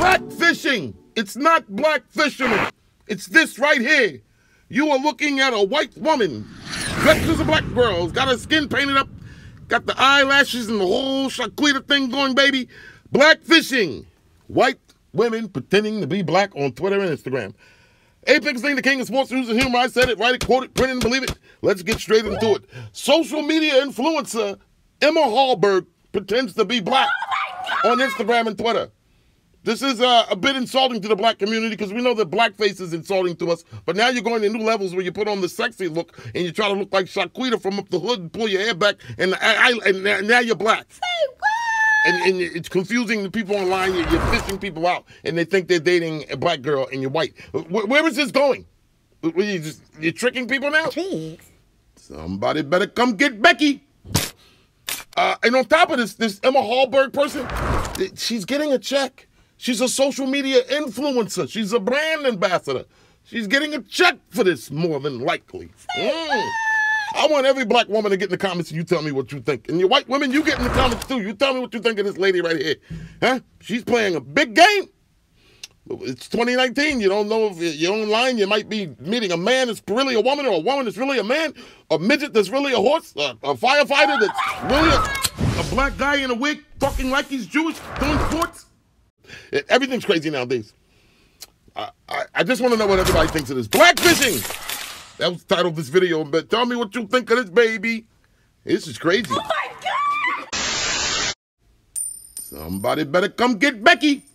blackfishing. It's not black fishermen. It's this right here. You are looking at a white woman dressed as a black girl, got her skin painted up, got the eyelashes and the whole shaquita thing going, baby. Blackfishing. White women pretending to be black on Twitter and Instagram. Apex Thing, the king of sports news and humor. I said it, write it, quote it, print it, and believe it. Let's get straight into it. Social media influencer Emma Hallberg pretends to be black on Instagram and Twitter. This is a bit insulting to the black community because we know that blackface is insulting to us. But now you're going to new levels where you put on the sexy look and you try to look like Shaquita from up the hood and pull your hair back and now you're black. Say what? And it's confusing the people online. You're fishing people out and they think they're dating a black girl and you're white. Where is this going? You're tricking people now? Jeez. Somebody better come get Becky. And on top of this Emma Hallberg person, she's getting a check. She's a social media influencer. She's a brand ambassador. She's getting a check for this, more than likely. I want every black woman to get in the comments and you tell me what you think. And your white women, you get in the comments too. You tell me what you think of this lady right here. Huh? She's playing a big game. It's 2019. You don't know if you're online. You might be meeting a man that's really a woman or a woman that's really a man, a midget that's really a horse, a firefighter that's really a black guy in a wig talking like he's Jewish, doing sports. Everything's crazy nowadays. I just want to know what everybody thinks of this. Blackfishing! That was the title of this video, but tell me what you think of this, baby. This is crazy. Oh my God! Somebody better come get Becky.